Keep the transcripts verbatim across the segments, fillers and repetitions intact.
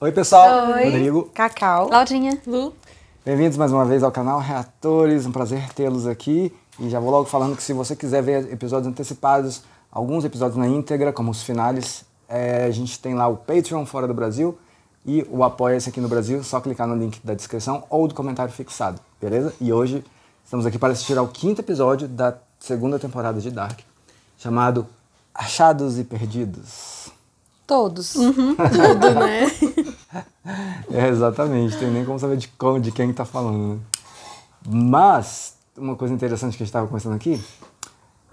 Oi, pessoal. Oi. Rodrigo. Cacau. Laudinha. Lu. Bem-vindos mais uma vez ao canal Reatores. Um prazer tê-los aqui. E já vou logo falando que se você quiser ver episódios antecipados, alguns episódios na íntegra, como os finales, é, a gente tem lá o Patreon fora do Brasil e o Apoia-se aqui no Brasil. Só clicar no link da descrição ou do comentário fixado, beleza? E hoje estamos aqui para assistir ao quinto episódio da segunda temporada de Dark, chamado Achados e Perdidos. Todos. Uhum. Tudo, né? É, exatamente. Tem nem como saber de, como, de quem que tá falando, né? Mas, uma coisa interessante que a gente estava conversando aqui,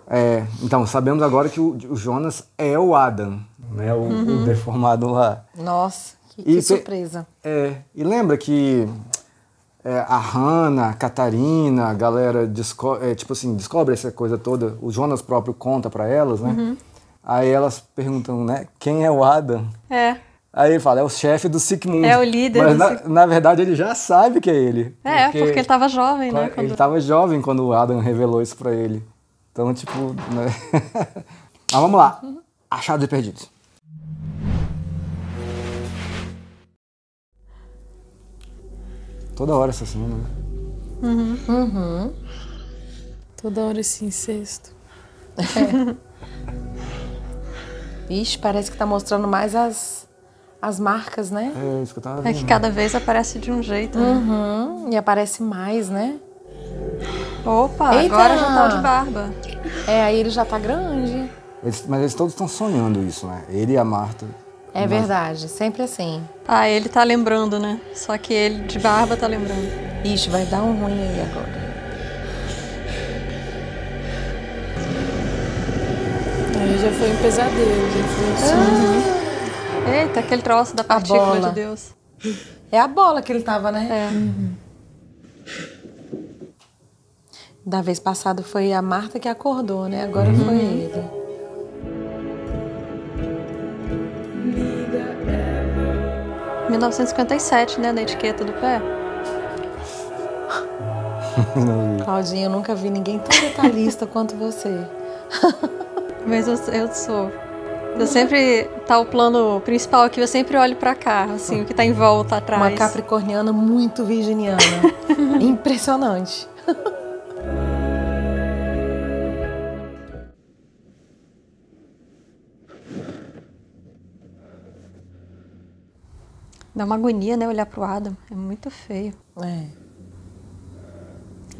é, então, sabemos agora que o, o Jonas é o Adam, né? O, uhum. o deformado lá. Nossa, que, que e, surpresa. É, e lembra que é, a Hannah, a Catarina, a galera, é, tipo assim, descobre essa coisa toda, o Jonas próprio conta para elas, né? Uhum. Aí elas perguntam, né, quem é o Adam? É. Aí ele fala, é o chefe do Sic Mundo. É o líder. Mas na, Sic... na verdade ele já sabe que é ele. É, porque, porque ele tava jovem, né? Quando... Ele tava jovem quando o Adam revelou isso pra ele. Então, tipo, né? Mas vamos lá. Achados e Perdidos. Toda hora essa semana, né? Uhum. Uhum. Toda hora esse incesto. É. Ixi, parece que tá mostrando mais as, as marcas, né? É, isso que eu tava vendo. É que cada vez aparece de um jeito, né? Uhum, e aparece mais, né? Opa, eita! Agora já tá de barba. É, aí ele já tá grande. Eles, mas eles todos estão sonhando isso, né? Ele e a Martha. É mas... verdade, sempre assim. Ah, ele tá lembrando, né? Só que ele de barba tá lembrando. Ixi, vai dar um ruim aí agora. Já foi um pesadelo, já foi um sonho. Ah. Eita, aquele troço da partícula de Deus. É a bola que ele tava, né? É. Uhum. Da vez passada foi a Martha que acordou, né? Agora uhum. foi ele. mil novecentos e cinquenta e sete, né? Na etiqueta do pé. Claudinha, eu nunca vi ninguém tão detalhista quanto você. Mas eu, eu sou. Eu sempre... Tá o plano principal aqui, eu sempre olho pra cá, assim, o que tá em volta, atrás. Uma capricorniana muito virginiana. Impressionante. Dá uma agonia, né, olhar pro Adam. É muito feio. É.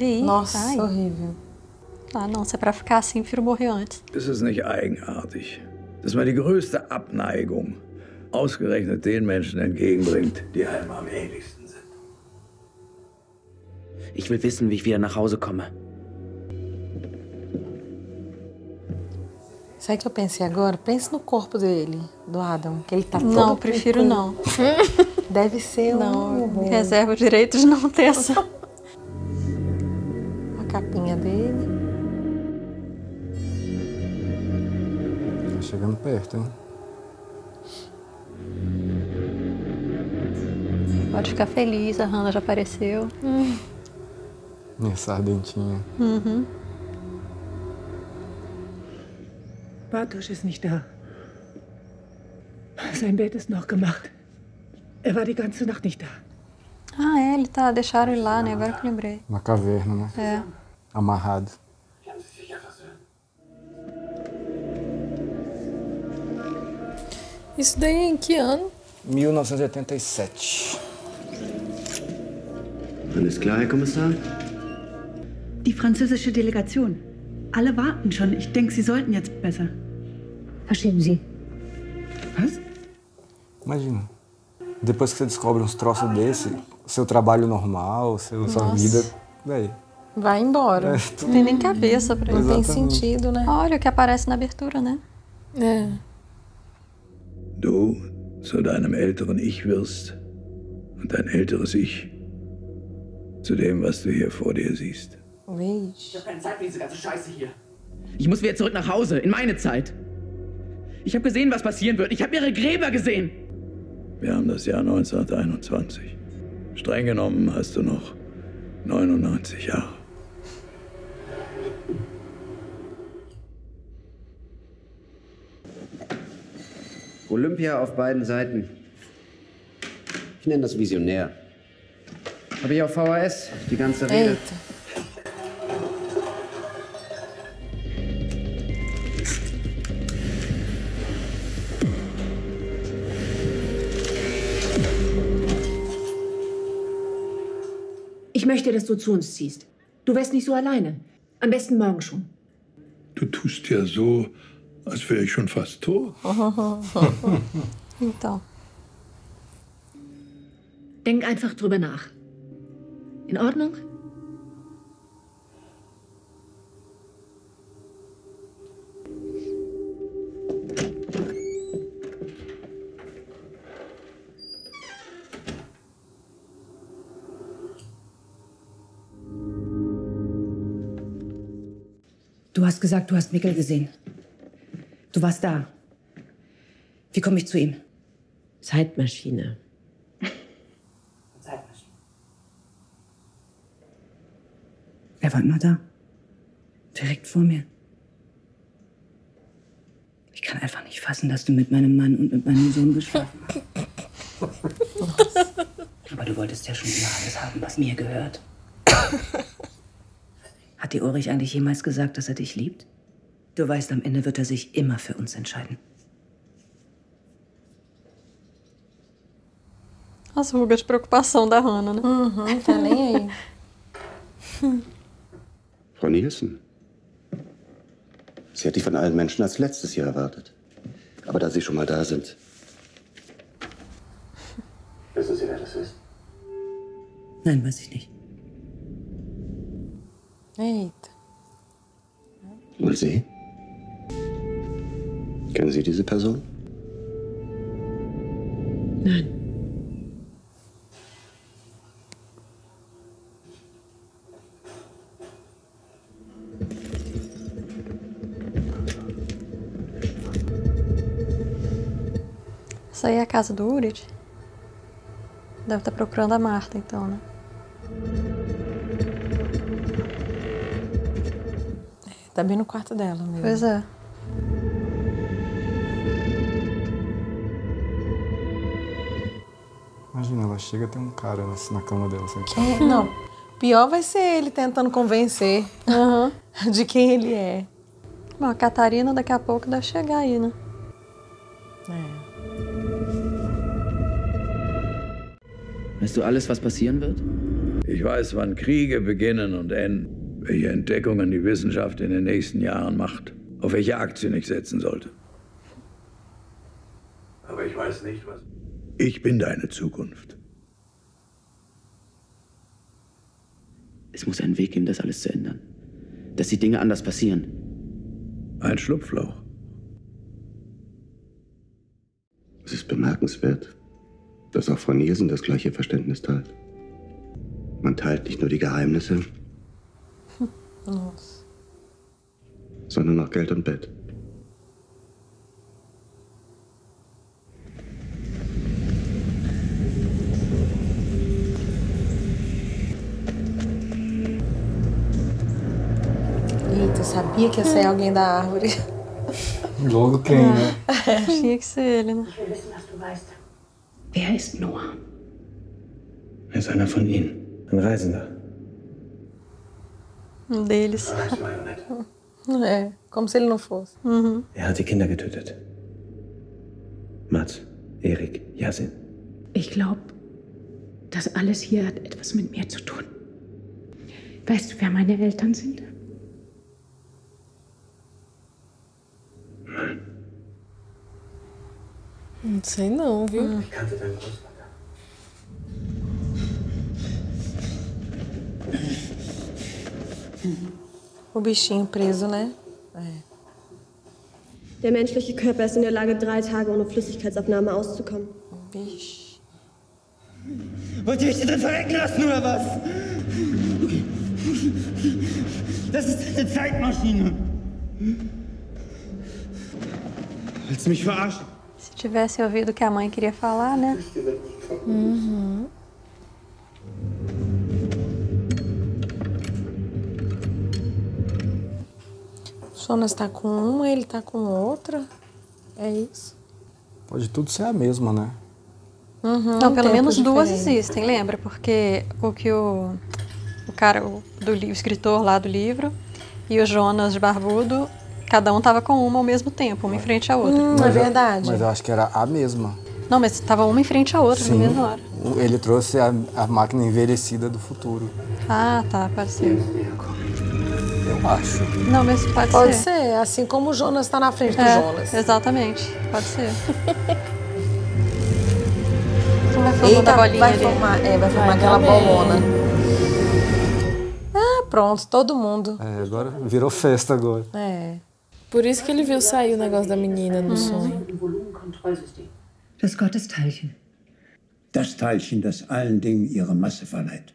Aí, nossa, ai, horrível. Ah, não, se é pra ficar assim, prefiro morrer antes. Ist es nicht eigenartig, dass man die größte Abneigung ausgerechnet den Menschen entgegenbringt, die einem am ähnlichsten sind? Ich will wissen, wie ich wieder nach Hause komme. Sabe o que eu pensei agora? Pense no corpo dele, do Adam, que ele tá todo... Não, prefiro preto. Não. Deve ser não, um... Reserva o direito de não ter essa... A capinha dele... Chegando perto, hein? Pode ficar feliz, a Hannah já apareceu. Hum. Essa ardentinha. Uhum. Bartosch ist nicht da. Sein Bett ist noch gemacht. Er war die ganze Nacht nicht da. Ah, é, ele tá, deixaram ele lá, né? Agora que eu lembrei. Na caverna, né? É. Amarrado. Isso daí em que ano? mil novecentos e oitenta e sete. Alles klar, Herr Kommissar? Die französische Delegation. Alle warten schon. Ich denke, Sie sollten jetzt besser. Verstehen Sie? Was? Imagina. Depois que você descobre uns troços desse, seu trabalho normal, seu, sua vida... Daí. Vai embora. É, tu... Não tem nem cabeça pra isso. Não tem sentido, né? Olha o que aparece na abertura, né? É. Du zu deinem älteren Ich wirst und dein älteres Ich zu dem, was du hier vor dir siehst. Mensch. Ich habe keine Zeit für diese ganze Scheiße hier. Ich muss wieder zurück nach Hause, in meine Zeit. Ich habe gesehen, was passieren wird. Ich habe ihre Gräber gesehen. Wir haben das Jahr neunzehnhunderteinundzwanzig. Streng genommen hast du noch neunundneunzig Jahre. Olympia auf beiden Seiten. Ich nenne das visionär. Habe ich auf V H S die ganze Rede. Eita. Ich möchte, dass du zu uns ziehst. Du wärst nicht so alleine. Am besten morgen schon. Du tust ja so, als wäre ich schon fast tot. Então. Denk einfach drüber nach. In Ordnung? Du hast gesagt, du hast Mikkel gesehen. Du warst da. Wie komme ich zu ihm? Zeitmaschine. Zeitmaschine. Er war immer da. Direkt vor mir. Ich kann einfach nicht fassen, dass du mit meinem Mann und mit meinem Sohn geschlafen hast. Aber du wolltest ja schon immer alles haben, was mir gehört. Hat dir Ulrich eigentlich jemals gesagt, dass er dich liebt? Du weißt, am Ende wird er sich immer für uns entscheiden. As rugas de preocupação da Hannah, né? Uhum, tá nem aí. Frau Nielsen. Sie hat dich von allen Menschen als letztes hier erwartet. Aber da Sie schon mal da sind. Wissen Sie, wer das ist? Nein, weiß ich nicht. Eita. Und Sie? Kennen Sie diese Person? Nein. Essa aí é a casa do Ulrich? Deve estar procurando a Martha, então, né? Tá bem no quarto dela mesmo. Pois é. Imagina, ela chega, tem um cara na cama dela. Quem? Não. Pior vai ser ele tentando convencer uh-huh. de quem ele é. Bom, a Catarina daqui a pouco deve chegar aí, né? É. Weißt du alles, was passieren wird? Ich weiß, wann Kriege beginnen und enden. Welche Entdeckungen die Wissenschaft in den nächsten Jahren macht, auf welche Aktien ich setzen sollte. Aber ich weiß nicht, was... Ich bin deine Zukunft. Es muss einen Weg geben, das alles zu ändern. Dass die Dinge anders passieren. Ein Schlupfloch. Es ist bemerkenswert, dass auch Frau Nielsen das gleiche Verständnis teilt. Man teilt nicht nur die Geheimnisse, Nossa. Sondern nach Geld und Bett. Eita, eu sabia que ia sair alguém da árvore. Logo quem, né? Tinha que ser ele, né? Wer ist Noah? Er ist einer von ihnen, ein Reisender. Um deles. É, como se ele não fosse. Uhum. Er hat die Kinder getötet. Mats, Erik, Yasin. Ich glaube, das alles hier hat etwas mit mir zu tun. Weißt du, wer meine Eltern sind? Nein. Não sei não, viu? Ah. O bichinho preso, né? É. Der menschliche Körper ist in der Lage, drei Tage ohne Flüssigkeitsaufnahme auszukommen. Bisch. Wollt ihr euch hier drin verrecken lassen, oder was? Das ist eine Zeitmaschine. Willst du mich verarschen? Se tivesse ouvido o que a mãe queria falar, né? Uhum. Jonas tá com uma, ele tá com outra. É isso. Pode tudo ser a mesma, né? Uhum, então, pelo menos duas existem, lembra? Porque o que o, o cara, o, do, o escritor lá do livro e o Jonas de barbudo, cada um tava com uma ao mesmo tempo, uma em frente à outra. Hum, é verdade. Eu, mas eu acho que era a mesma. Não, mas tava uma em frente à outra, sim, na mesma hora. Ele trouxe a, a máquina envelhecida do futuro. Ah, tá, pareceu. Eu acho. Não, mas pode, pode ser. Pode ser, assim como o Jonas tá na frente do é, Jonas. Exatamente, pode ser. Vai, eita, bolinha vai formar, é, vai formar vai aquela também. Bolona. Ah, pronto, todo mundo. É, agora virou festa agora. É. Por isso que ele viu sair o negócio da menina no hum. sonho. Das Gottesteilchen. Das Teilchen, das allen Dingen ihre Masse verleiht.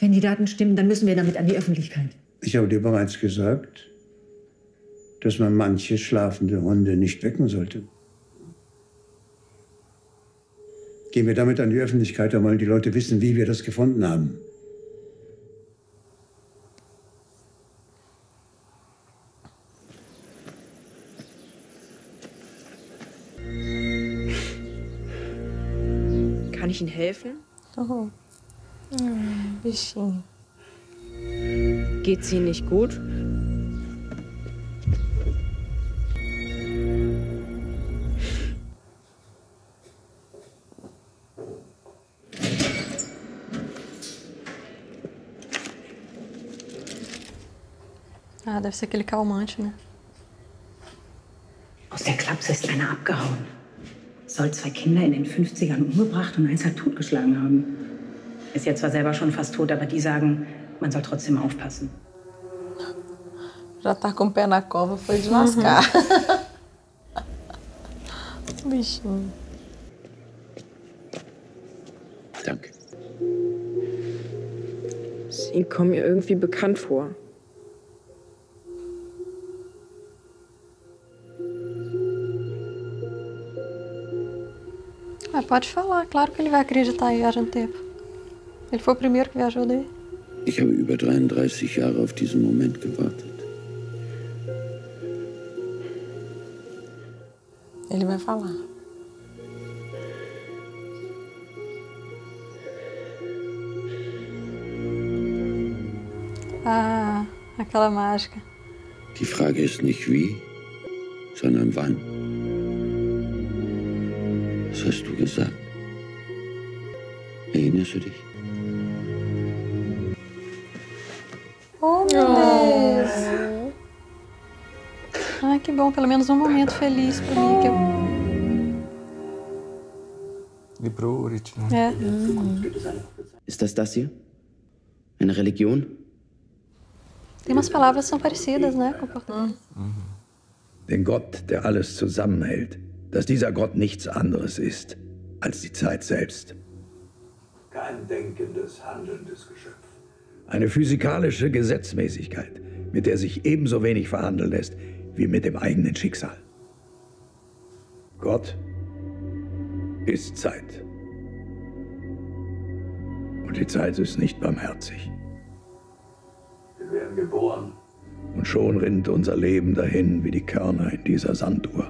Wenn die Daten stimmen, dann müssen wir damit an die Öffentlichkeit. Ich habe dir bereits gesagt, dass man manche schlafende Hunde nicht wecken sollte. Gehen wir damit an die Öffentlichkeit, da wollen die Leute wissen, wie wir das gefunden haben. Kann ich Ihnen helfen? Oh. Hm, bisschen. Geht's Ihnen nicht gut? Ah, deve ser aquele calmante, né? Aus der Klapse ist einer abgehauen. Soll zwei Kinder in den fünfzigern umgebracht und eins halt totgeschlagen haben. Ist ja zwar selber schon fast tot, aber die sagen, man soll trotzdem aufpassen. Já tá com o pé na cova, foi de lascar. Uhum. Bichinho. Danke. Sie kommen mir irgendwie bekannt vor. Ah, pode falar, claro que ele vai acreditar em viagem no tempo. Ele foi o primeiro que viajou daí. Ich habe über dreiunddreißig Jahre auf diesen Moment gewartet. Ele vai falar. Ah, aquela mágica. Die Frage ist nicht wie, sondern wann. Was hast du gesagt? Erinnerst du dich? Oh, meu Deus! Ai, que bom. Pelo menos um momento feliz pro Mikkel. E pro Ulrich, né? É. Uhum. Ist das das hier? Eine Religion? Tem umas palavras que são parecidas, né? Com o português. Uhum. Den Gott, der alles zusammenhält. Dass dieser Gott nichts anderes ist als die Zeit selbst. Kein denkendes, handelndes Geschöpf. Eine physikalische Gesetzmäßigkeit, mit der sich ebenso wenig verhandeln lässt wie mit dem eigenen Schicksal. Gott ist Zeit. Und die Zeit ist nicht barmherzig. Wir werden geboren. Und schon rinnt unser Leben dahin wie die Körner in dieser Sanduhr.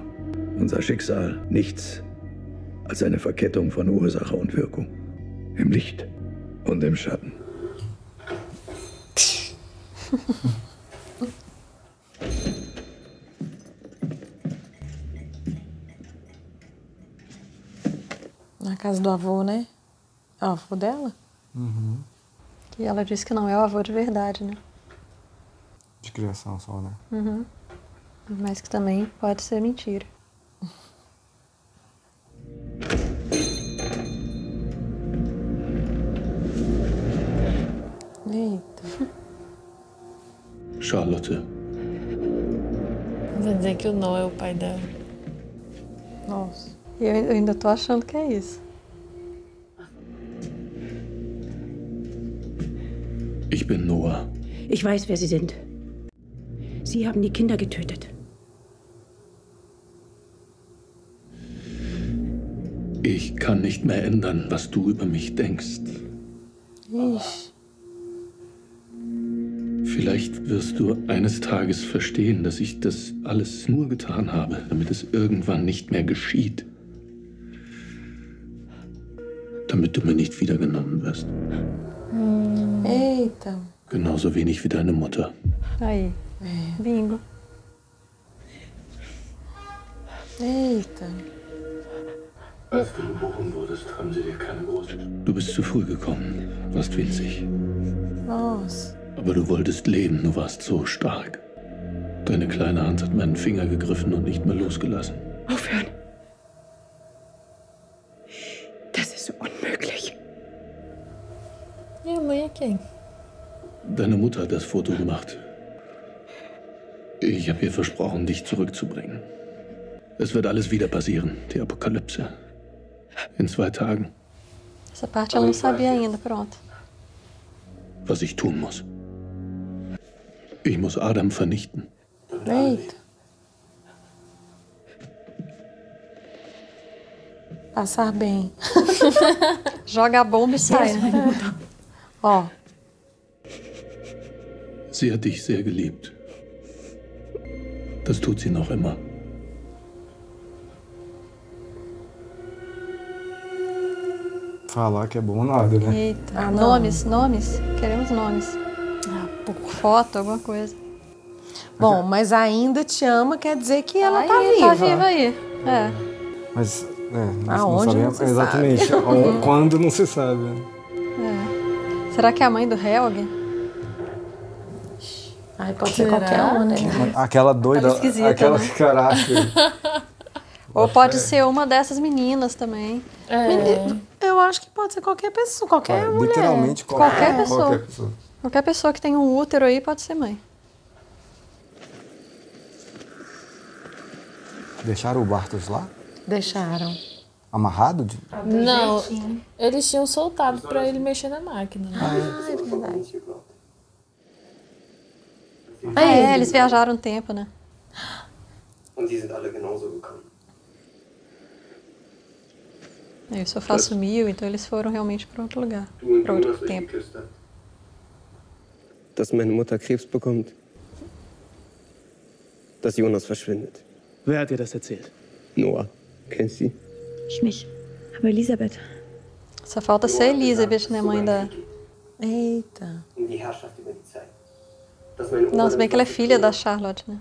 Unser Schicksal nichts als eine Verkettung von Ursache und Wirkung. Im Licht und im Schatten. Na casa do avô, né? É o avô dela? Uhum. E ela disse que não é o avô de verdade, né? De criação só, né? Uhum. Mas que também pode ser mentira. Eita. Charlotte. Vai dizer que o Noah é o pai dela. Nossa. E eu ainda tô achando que é isso. Ich bin Noah. Ich weiß, wer Sie sind. Sie haben die Kinder getötet. Ich kann nicht mehr ändern, was du über mich denkst. Ich. Vielleicht wirst du eines Tages verstehen, dass ich das alles nur getan habe, damit es irgendwann nicht mehr geschieht. damit du mir nicht wiedergenommen wirst. Hm. Eita. Genauso wenig wie deine Mutter. Aí. É. Bingo. Eita. Als du geboren wurdest, haben sie dir keine große... Du bist zu früh gekommen, warst winzig. Los. Aber du wolltest leben, du warst so stark. Deine kleine Hand hat meinen Finger gegriffen und nicht mehr losgelassen. Aufhören. Das ist unmöglich. Ja, Michael. Deine Mutter hat das Foto gemacht. Ich habe ihr versprochen, dich zurückzubringen. Es wird alles wieder passieren, die Apokalypse. In zwei Tagen. Essa parte ela não sabia ainda, pronto. Was ich tun muss. Ich muss Adam vernichten. Eita. Passar bem. Joga a bomba e sai. Ó. Sie hat dich sehr geliebt. Das tut sie noch immer. Falar que é bom nada, né? Eita. Ah, nomes, nomes. Queremos nomes. Ah, pouco. Foto, alguma coisa. Bom, mas ainda te ama quer dizer que ela aí, tá viva. Tá viva aí. É. Mas, é, aonde não, sabemos, não se exatamente, sabe. Exatamente. Quando não se sabe. É. Será que é a mãe do Helge? Ai, pode Será? ser qualquer uma, né? Aquela doida, tá aquela né? caráter. Ou pode é. ser uma dessas meninas também. É. Menino, eu acho que pode ser qualquer pessoa, qualquer é, mulher. Literalmente qualquer, qualquer, pessoa. qualquer pessoa. Qualquer pessoa que tenha um útero aí pode ser mãe. Deixaram o Bartos lá? Deixaram. Amarrado? De... Não, eles tinham soltado para ele mexer na máquina. Né? Ah, é verdade. Ah, é, eles viajaram um tempo, né? Und die sind alle genauso gekommen. O sofá sumiu, então eles foram realmente para outro lugar, para outro tempo. Dass meine Mutter Krebs bekommt. Dass Jonas verschwindet. Wer hat dir das erzählt? Noah. Kennst du sie? Ich mich. Aber Elisabeth. Só falta ser Elisabeth, né, mãe da... Eita. Não, se bem que ela é filha da Charlotte, né?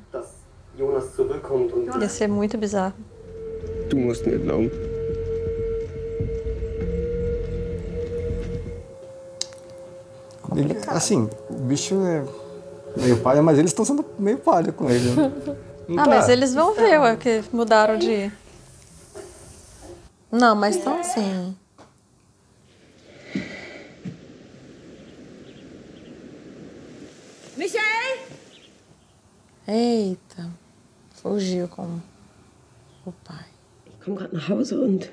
Ia ser muito bizarro. Du musst mir glauben. Ele, assim, o bicho é meio palha, mas eles estão sendo meio palha com ele. Né? Ah, tá. Mas eles vão ver, ué, que mudaram de... Não, mas estão assim... Michael! Eita, fugiu com o pai. Eu komme gerade nach Hause und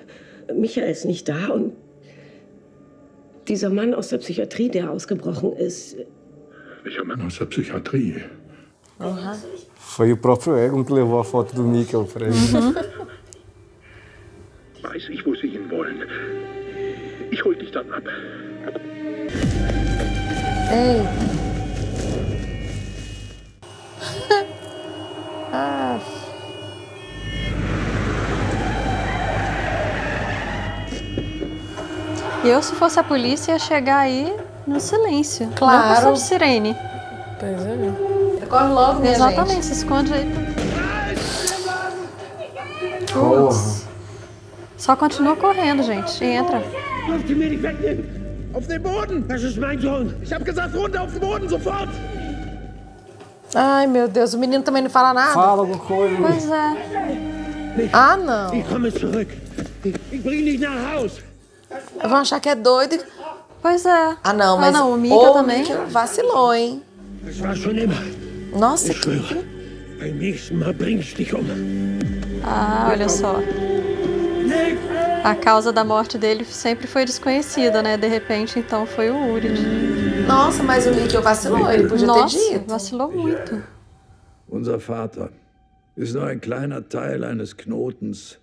Michael ist nicht da und... Dieser Mann aus der Psychiatrie, der ausgebrochen ist. Welcher Mann aus der Psychiatrie? Uhum. Foi o próprio Egon que levou a foto do Mikkel para ele. Uhum. Weiß ich, wo sie hin wollen. Ich hol dich dann ab. Ei. Ah. Eu, se fosse a polícia, ia chegar aí no silêncio. Claro. Não passou de sirene. Pois é. Corre logo, né, Exatamente, gente? se esconde aí. Porra. Só continua correndo, gente. E entra. Lass die mir nicht wegnehmen. Auf den Boden. Das ist mein Sohn. Ich hab gesagt, runter auf den Boden, sofort. Ai, meu Deus. O menino também não fala nada. Fala alguma coisa. Pois é. Ah, não. Ich komme zurück. Ich bringe dich nach Haus. Vão achar que é doido. Pois é. Ah, não, mas... Ah, não, o Mikkel também. Vacilou, hein? Nossa, que... Ah, olha só. A causa da morte dele sempre foi desconhecida, né? De repente, então, foi o Ulrich. Nossa, mas o Mikkel vacilou. Ele podia Nossa, ter dito. Vacilou muito. Unser Vater ist nur ein kleiner Teil eines Knotens,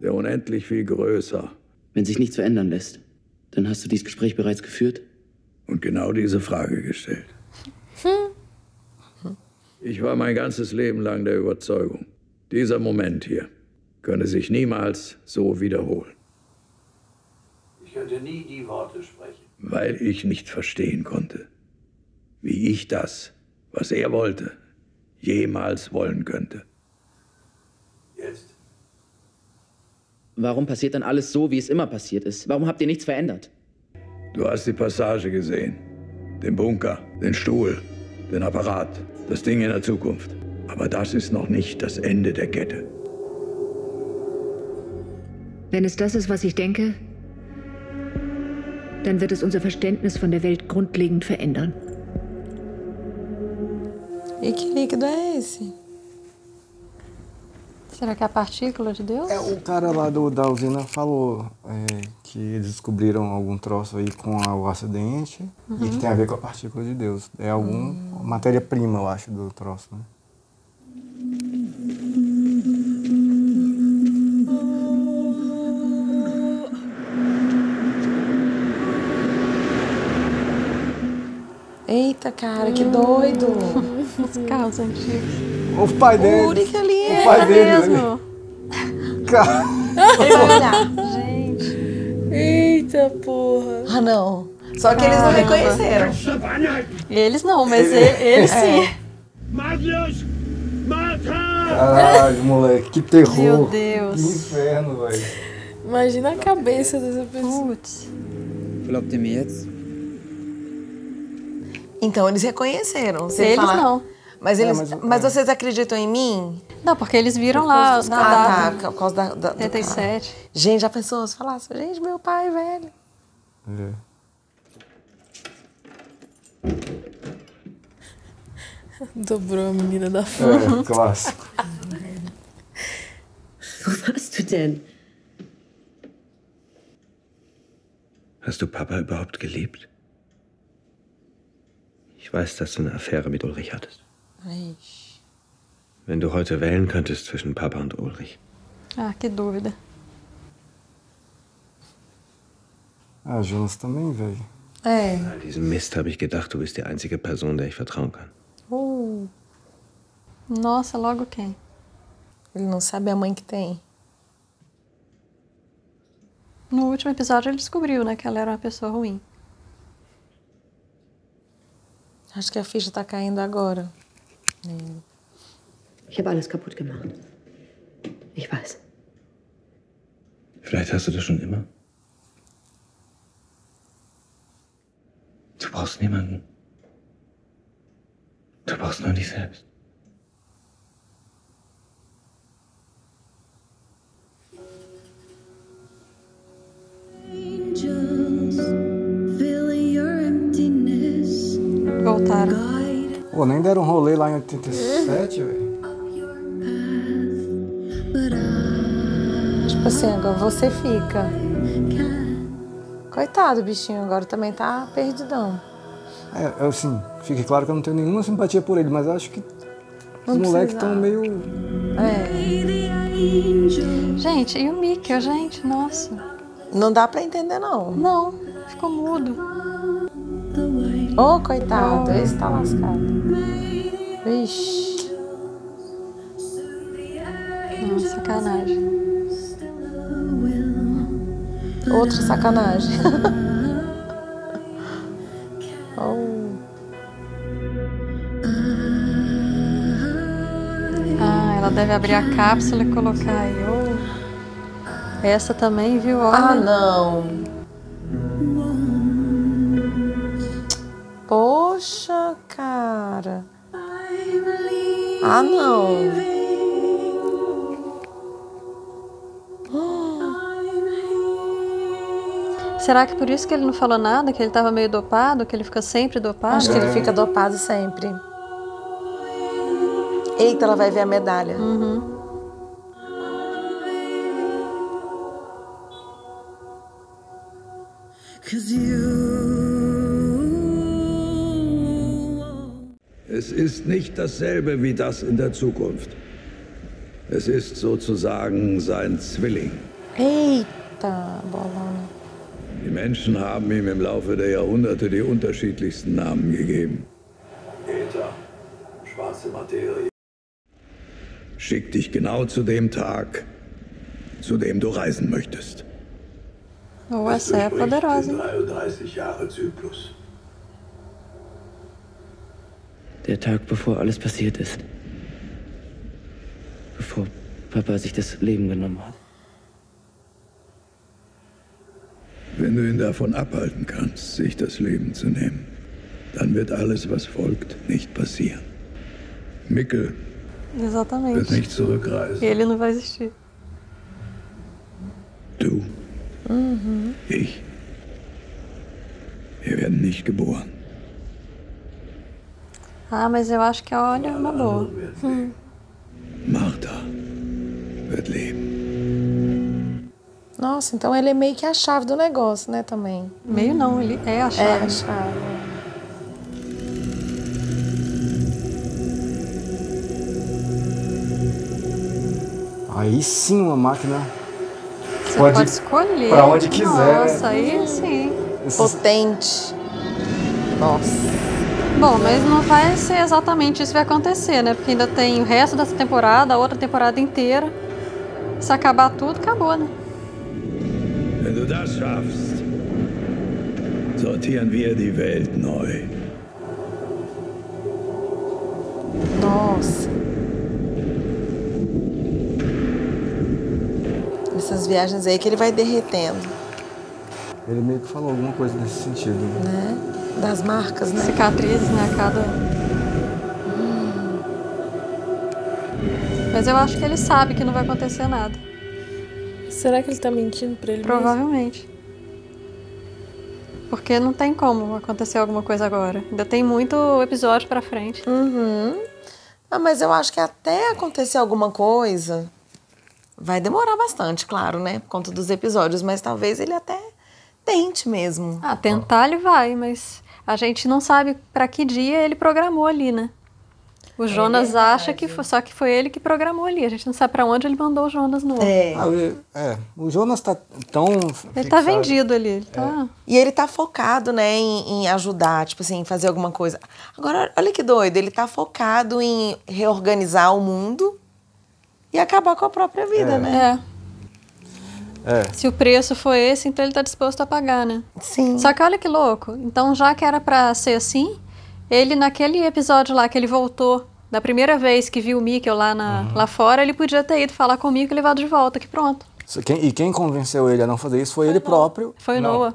der unendlich viel größer. Wenn sich nichts verändern lässt, dann hast du dieses Gespräch bereits geführt? Und genau diese Frage gestellt. Ich war mein ganzes Leben lang der Überzeugung, dieser Moment hier könne sich niemals so wiederholen. Ich konnte nie die Worte sprechen. Weil ich nicht verstehen konnte, wie ich das, was er wollte, jemals wollen könnte. Jetzt. Warum passiert dann alles so, wie es immer passiert ist? Warum habt ihr nichts verändert? Du hast die Passage gesehen. Den Bunker, den Stuhl, den Apparat, das Ding in der Zukunft. Aber das ist noch nicht das Ende der Kette. Wenn es das ist, was ich denke, dann wird es unser Verständnis von der Welt grundlegend verändern. E que líquido é esse? Será que é a partícula de Deus? É, o cara lá do, da usina falou é, que eles descobriram algum troço aí com a, o acidente uhum. e que tem a ver com a partícula de Deus. É alguma uhum. matéria-prima, eu acho, do troço, né? Eita, cara, que doido! Os carros antigos. O pai dele. O Ulrich ali é. O pai dele mesmo. Cara. Gente. Eita, porra. Ah, não. Só que eles não reconheceram. Eles não, mas ele, ele sim. Magnus! Martha! Caralho, moleque, que terror. Meu Deus. Que inferno, velho. Imagina a cabeça dessa pessoa. Putz. Glaubt ihr mir jetzt? Então eles reconheceram. Se eles falar. Não. Mas, eles, é, mas, mas vocês acreditam em mim? Não, porque eles viram por lá os ah, tá, por causa da, da setenta e sete. Ah. Gente, já pensou se falasse? Gente, meu pai, velho. É. Dobrou a menina da fama. É, clássico. Wo warst du denn? Hast du Papa überhaupt geliebt? Ich weiß, dass du eine Affäre mit Ulrich hattest. Ulrich. Wenn du heute wählen könntest zwischen Papa und Ulrich. Ah, que dúvida. Ah, Jonas também, velho. Ey. Bei all diesem Mist habe ich gedacht, du bist die einzige Person, der ich vertrauen kann. Oh. Nossa, logo quem? Ele não sabe a mãe que tem. No último episódio ele descobriu, né, que ela era uma pessoa ruim. Acho que a ficha tá caindo agora. É. Ich habe alles kaputt gemacht. Ich weiß. Vielleicht hast du das schon immer. Du brauchst niemanden. Du brauchst nur dich selbst. Voltaram. Pô, nem deram um rolê lá em oitenta e sete, velho. Tipo assim, agora você fica. Coitado, bichinho, agora também tá perdidão. É, assim, fica claro que eu não tenho nenhuma simpatia por ele, mas eu acho que não os moleques estão meio... É. Gente, e o Mikkel, gente, nossa. Não dá pra entender, não. Não, ficou mudo. Ô, oh, coitado, esse tá lascado. Vixe. Não, sacanagem. Outra sacanagem. Oh. Ah, ela deve abrir a cápsula e colocar aí. Oh. Essa também, viu? Olha. Ah, não. Poxa, cara. Ah, não. Será que por isso que ele não falou nada? Que ele estava meio dopado? Que ele fica sempre dopado? Acho que ele fica dopado sempre. Eita, ela vai ver a medalha. Uhum. Es ist nicht dasselbe wie das in der Zukunft. Es ist sozusagen sein Zwilling. Eita, Bolona. Die Menschen haben ihm im Laufe der Jahrhunderte die unterschiedlichsten Namen gegeben. Äther, schwarze Materie. Schick dich genau zu dem Tag, zu dem du reisen möchtest. Noah é poderosa. dreiunddreißig Jahre Zyklus. Der Tag, bevor alles passiert ist. Bevor Papa sich das Leben genommen hat. Wenn du ihn davon abhalten kannst, sich das Leben zu nehmen, dann wird alles, was folgt, nicht passieren. Mikkel wird nicht zurückreisen. Ele não vai existir. Du, uhum. ich, wir werden nicht geboren. Ah, mas eu acho que a hora é uma boa. Hum. Martha wird leben. Nossa, então ele é meio que a chave do negócio, né, também? Meio não, ele é a chave. É a chave. Aí sim uma máquina você pode, pode escolher para onde quiser. Nossa, aí sim. Potente. Nossa. Bom, mas não vai ser exatamente isso que vai acontecer, né? Porque ainda tem o resto dessa temporada, a outra temporada inteira. Se acabar tudo, acabou, né? Wenn du das schaffst, sortieren wir die Welt neu. Nossa. Essas viagens aí que ele vai derretendo. Ele meio que falou alguma coisa nesse sentido, né? né? Das marcas, né? Cicatrizes, né? Cada... Hum. Mas eu acho que ele sabe que não vai acontecer nada. Será que ele tá mentindo pra ele Provavelmente. Mesmo? Porque não tem como acontecer alguma coisa agora. Ainda tem muito episódio pra frente. Uhum. Ah, mas eu acho que até acontecer alguma coisa... Vai demorar bastante, claro, né? Por conta dos episódios, mas talvez ele até tente mesmo. Ah, tentar ele vai, mas a gente não sabe para que dia ele programou ali, né? O Jonas é acha que foi, só que foi ele que programou ali. A gente não sabe para onde ele mandou o Jonas no outro. É. Ah, eu, é. O Jonas tá tão... Ele tá vendido ali. Ele tá... É. E ele tá focado, né, em, em ajudar, tipo assim, em fazer alguma coisa. Agora, olha que doido, ele tá focado em reorganizar o mundo e acabar com a própria vida, é. né? É. é. Se o preço foi esse, então ele tá disposto a pagar, né? Sim. Só que olha que louco. Então, já que era pra ser assim, ele naquele episódio lá que ele voltou, da primeira vez que viu o Mikkel lá, na, uhum. lá fora, ele podia ter ido falar comigo e levado de volta, que pronto. Quem, e quem convenceu ele a não fazer isso foi, foi ele não. próprio. Foi o Noah.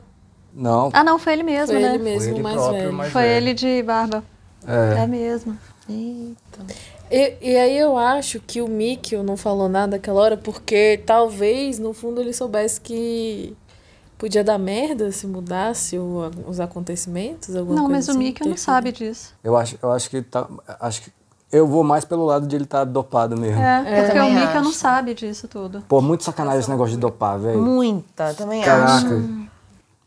Não. Ah, não, foi ele mesmo, foi né? Foi ele mesmo, foi ele mais próprio, velho. Mais foi velho. Ele de barba. É. É mesmo. Eita... E, e aí eu acho que o Mikkel não falou nada naquela hora porque talvez, no fundo, ele soubesse que podia dar merda se mudasse o, os acontecimentos, alguma não, coisa assim. Não, mas o Mikkel não sabe disso. Eu acho, eu acho que tá, acho que eu vou mais pelo lado de ele estar tá dopado mesmo. É, porque é, o Mikkel não sabe disso tudo. Pô, muito sacanagem esse negócio de dopar, velho. Muita, também Caraca. acho. Caraca.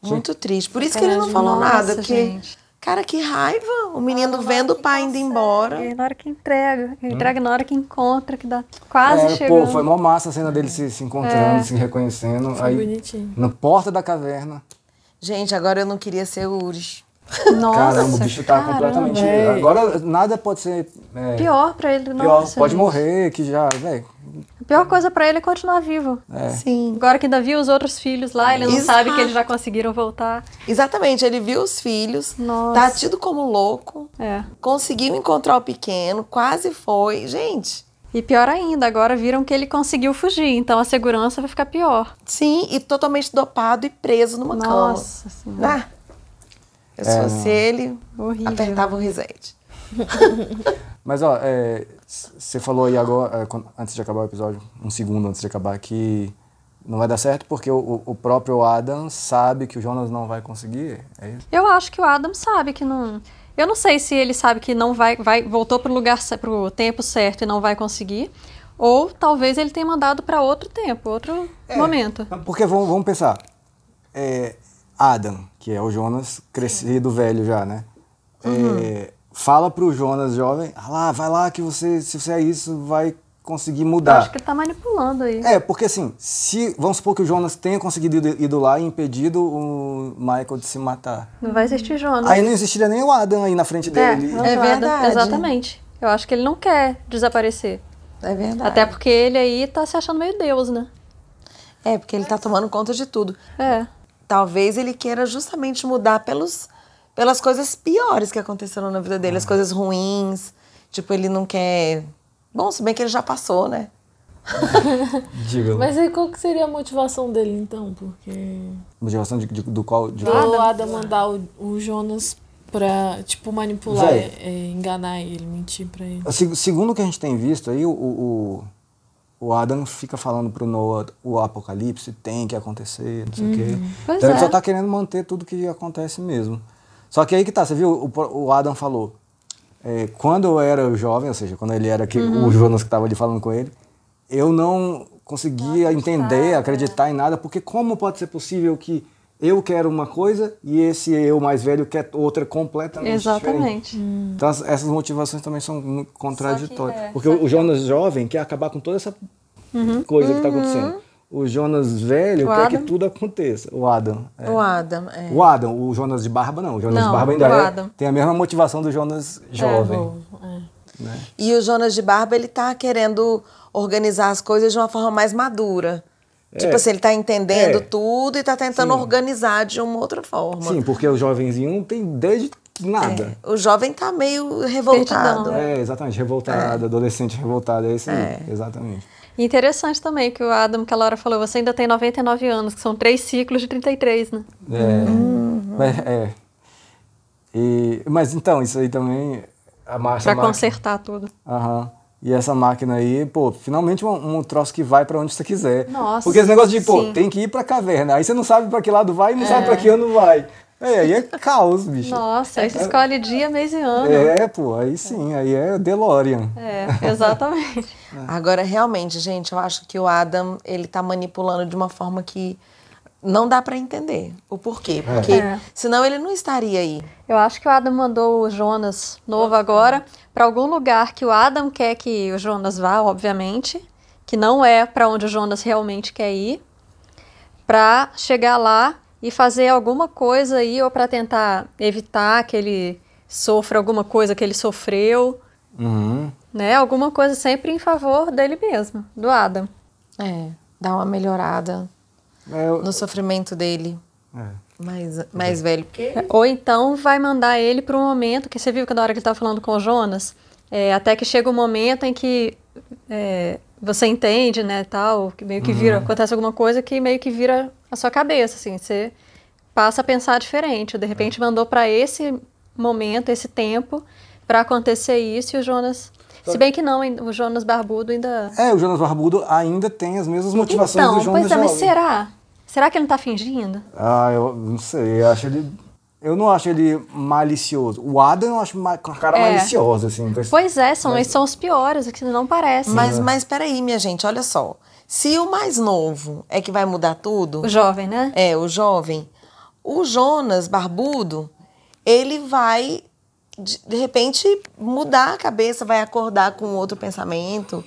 Muito triste. Por isso é, que ele não falou nossa, nada, porque... Gente. Cara, que raiva! O menino ah, vendo o pai indo embora. E na hora que entrega, entrega hum. na hora que encontra, que dá quase é, chegando. Pô, foi mó massa a cena dele se, se encontrando, é. se reconhecendo. Foi aí, bonitinho. Na porta da caverna. Gente, agora eu não queria ser o Ulrich. Nossa, Caramba, o bicho tá completamente... Véio. Agora nada pode ser... É, pior pra ele. Não pior, pode gente. morrer, que já... Véio. A pior coisa pra ele é continuar vivo. É. Sim. Agora que ainda viu os outros filhos lá, ele não Exato. sabe que eles já conseguiram voltar. Exatamente, ele viu os filhos, Nossa. tá tido como louco, é. conseguiu encontrar o pequeno, quase foi. Gente... E pior ainda, agora viram que ele conseguiu fugir, então a segurança vai ficar pior. Sim, e totalmente dopado e preso numa cama. Nossa Senhora. Ah. Eu se fosse ele, Horrível. apertava o reset. Mas, ó, você é, falou aí agora, é, antes de acabar o episódio, um segundo antes de acabar, que não vai dar certo porque o, o próprio Adam sabe que o Jonas não vai conseguir, é isso? Eu acho que o Adam sabe que não... Eu não sei se ele sabe que não vai... vai voltou pro lugar, pro tempo certo e não vai conseguir, ou talvez ele tenha mandado para outro tempo, outro é, momento. Porque, vamos, vamos pensar, é, Adam... que é o Jonas, crescido, Sim. velho já, né? Uhum. É, fala pro Jonas, jovem, ah lá, vai lá que você, se você é isso, vai conseguir mudar. Eu acho que ele tá manipulando aí. É, porque assim, se, vamos supor que o Jonas tenha conseguido ir lá e impedido o Michael de se matar. Não vai existir Jonas. Aí não existiria nem o Adam aí na frente dele. É, é verdade. Exatamente. Eu acho que ele não quer desaparecer. É verdade. Até porque ele aí tá se achando meio Deus, né? É, porque ele tá tomando conta de tudo. É. Talvez ele queira justamente mudar pelos, pelas coisas piores que aconteceram na vida dele, as coisas ruins. Tipo, ele não quer... Bom, se bem que ele já passou, né? Diga. Mas aí qual que seria a motivação dele, então? Porque... Motivação de, de, do qual? De ah, o Adam mandar o, o Jonas pra, tipo, manipular, é, é, enganar ele, mentir pra ele. Segundo o que a gente tem visto aí, o, o, o Adam fica falando pro Noah, o apocalipse tem que acontecer, não sei o uhum. quê. Pois então é. Ele só tá querendo manter tudo que acontece mesmo. Só que aí que tá, você viu, o, o Adam falou, é, quando eu era jovem, ou seja, quando ele era que, uhum. o Jonas que tava ali falando com ele, eu não conseguia entender, acreditar em nada, porque como pode ser possível que eu quero uma coisa e esse eu mais velho quer outra completamente Exatamente. Diferente? Hum. Então essas motivações também são contraditórias. Que, é, porque o Jonas jovem quer acabar com toda essa uhum. coisa que está acontecendo. Uhum. O Jonas velho o quer Adam. Que tudo aconteça. O Adam. É. O Adam, é. O Adam, o Jonas de barba não. O Jonas não, de barba ainda é, tem a mesma motivação do Jonas jovem. É, é. Né? E o Jonas de barba, ele tá querendo... organizar as coisas de uma forma mais madura. É. Tipo assim, ele tá entendendo é. Tudo e tá tentando Sim. organizar de uma outra forma. Sim, porque o jovenzinho não tem ideia de nada. É. O jovem tá meio revoltado. É, exatamente, revoltado, é. Adolescente revoltado, é isso aí, é. Exatamente. E interessante também que o Adam, que a Laura falou, você ainda tem noventa e nove anos, que são três ciclos de trinta e três, né? É, uhum. é. é. E, mas então, isso aí também... A marcha, pra a marcha. Consertar tudo. Aham. Uhum. E essa máquina aí, pô, finalmente um, um troço que vai pra onde você quiser. Nossa, porque esse negócio de, pô, sim. tem que ir pra caverna. Aí você não sabe pra que lado vai e não é. Sabe pra que ano vai. É, aí é caos, bicho. Nossa, aí você é. Escolhe dia, mês e ano. É, pô, aí sim, aí é DeLorean. É, exatamente. é. Agora, realmente, gente, eu acho que o Adam, ele tá manipulando de uma forma que não dá pra entender o porquê. Porque é. Senão ele não estaria aí. Eu acho que o Adam mandou o Jonas novo agora... para algum lugar que o Adam quer que o Jonas vá, obviamente, que não é para onde o Jonas realmente quer ir, para chegar lá e fazer alguma coisa aí, ou para tentar evitar que ele sofra alguma coisa que ele sofreu, uhum. né? Alguma coisa sempre em favor dele mesmo, do Adam. É, dar uma melhorada é, eu... no sofrimento dele. É. Mais, mais velho. Ou então vai mandar ele para um momento, que você viu que na hora que ele estava falando com o Jonas, é, até que chega um momento em que é, você entende, né, tal, que meio que vira, uhum. acontece alguma coisa que meio que vira a sua cabeça, assim, você passa a pensar diferente. De repente mandou para esse momento, esse tempo, para acontecer isso e o Jonas... Se bem que não, o Jonas Barbudo ainda... É, o Jonas Barbudo ainda tem as mesmas motivações então, do Jonas Então, pois é, mas será... Será que ele não tá fingindo? Ah, eu não sei, eu acho ele... Eu não acho ele malicioso. O Adam eu acho ma... com a cara é. Maliciosa, assim. Pois é, são, mas... eles são os piores, o que não parece. Mas, mas peraí, minha gente, olha só. Se o mais novo é que vai mudar tudo... O jovem, né? É, o jovem. O Jonas Barbudo, ele vai, de repente, mudar a cabeça, vai acordar com outro pensamento...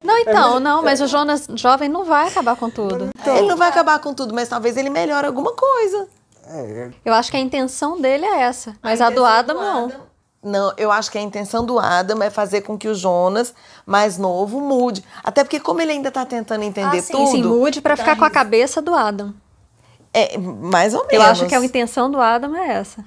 Não, então, não, mas o Jonas jovem não vai acabar com tudo. Então, ele não vai acabar com tudo, mas talvez ele melhore alguma coisa. É. Eu acho que a intenção dele é essa, mas a, a do Adam não. Não, eu acho que a intenção do Adam é fazer com que o Jonas mais novo mude. Até porque como ele ainda tá tentando entender ah, sim, tudo... Sim, mude pra ficar com a cabeça do Adam. É, mais ou menos. Eu acho que a intenção do Adam é essa.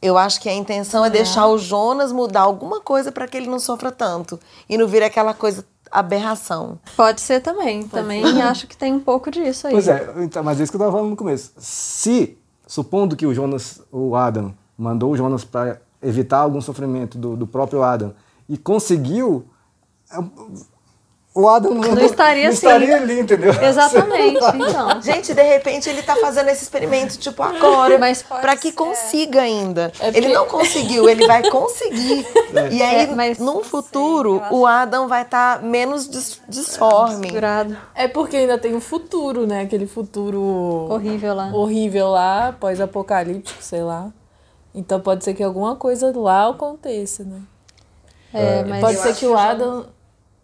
Eu acho que a intenção é, é deixar o Jonas mudar alguma coisa pra que ele não sofra tanto. E não vira aquela coisa... aberração. Pode ser também. Pode também ser. Acho que tem um pouco disso aí. Pois é, então, mas é isso que eu estava falando no começo. Se, supondo que o Jonas, o Adam, mandou o Jonas para evitar algum sofrimento do, do próprio Adam e conseguiu, o Adam não, não estaria, não estaria assim. Ali, entendeu? Exatamente, então. Gente, de repente ele tá fazendo esse experimento tipo agora, para que ser. Consiga ainda. É porque... Ele não conseguiu, ele vai conseguir. É. E aí, é, mas, num futuro, sei, o Adam vai estar tá menos dis disforme. É porque ainda tem um futuro, né? Aquele futuro... Horrível lá. Horrível lá, pós-apocalíptico, sei lá. Então pode ser que alguma coisa lá aconteça, né? É, mas pode ser que o Adam...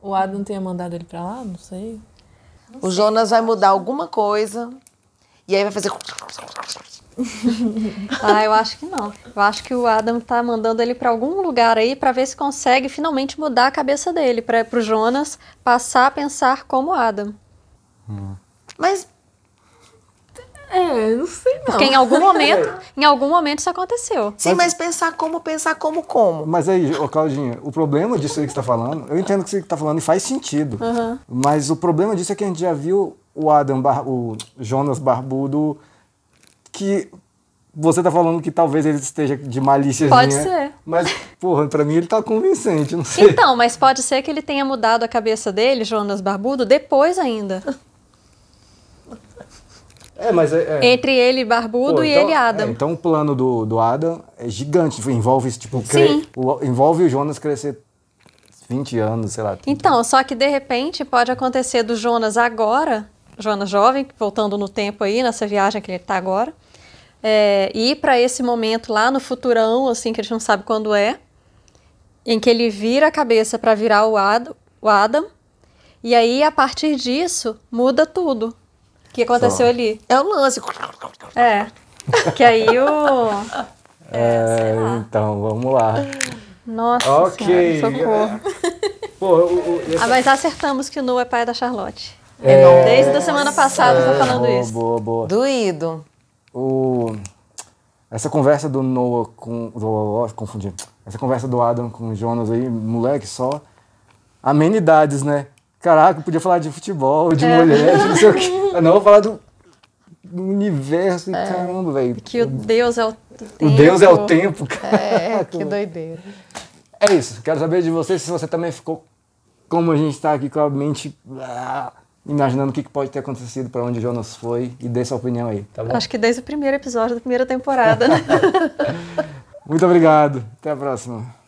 O Adam tenha mandado ele pra lá? Não sei. Não o sei. Jonas vai mudar alguma coisa e aí vai fazer... Ah, eu acho que não. Eu acho que o Adam tá mandando ele pra algum lugar aí pra ver se consegue finalmente mudar a cabeça dele, pra, pro Jonas passar a pensar como Adam. Hum. Mas... É, não sei não. Porque em algum momento, em algum momento isso aconteceu. Sim, mas, mas pensar como, pensar como, como. Mas aí, ô Claudinha, o problema disso aí que você tá falando, eu entendo o que você tá falando e faz sentido. Uhum. Mas o problema disso é que a gente já viu o Adam, bar, o Jonas Barbudo, que você tá falando que talvez ele esteja de malícia. Pode ser. Mas, porra, pra mim ele tá convincente, não sei. Então, mas pode ser que ele tenha mudado a cabeça dele, Jonas Barbudo, depois ainda. É, mas é, é. Entre ele Barbudo, pô, então, e ele Adam. É, então o plano do, do Adam é gigante, envolve tipo, cre... o, envolve o Jonas crescer vinte anos, sei lá. Então, só que de repente pode acontecer do Jonas agora, Jonas jovem, voltando no tempo aí, nessa viagem que ele tá agora, é, ir pra esse momento lá no futurão, assim, que a gente não sabe quando é, em que ele vira a cabeça pra virar o, Ad, o Adam, e aí a partir disso muda tudo. Que aconteceu Só. ali. É o lance. É. Que aí o... É, sei lá. Então, vamos lá. Nossa okay. senhora, socorro. É. Pô, eu, eu, eu... Ah, mas acertamos que o Noah é pai da Charlotte. É. É. Desde a semana passada eu tô falando boa, isso. Boa, boa, boa. Doído. O... Essa conversa do Noah com... Do... Confundi. Essa conversa do Adam com o Jonas aí, moleque, só amenidades, né? Caraca, eu podia falar de futebol, de é. mulher, de não sei o quê. Eu não vou falar do universo, é, caramba, velho. Que o Deus é o tempo. O Deus é o tempo, cara. É, que doideira. É isso. Quero saber de você se você também ficou, como a gente está aqui, com a mente ah, imaginando o que pode ter acontecido, para onde o Jonas foi, e dê sua opinião aí, tá bom? Acho que desde o primeiro episódio da primeira temporada, né? Muito obrigado. Até a próxima.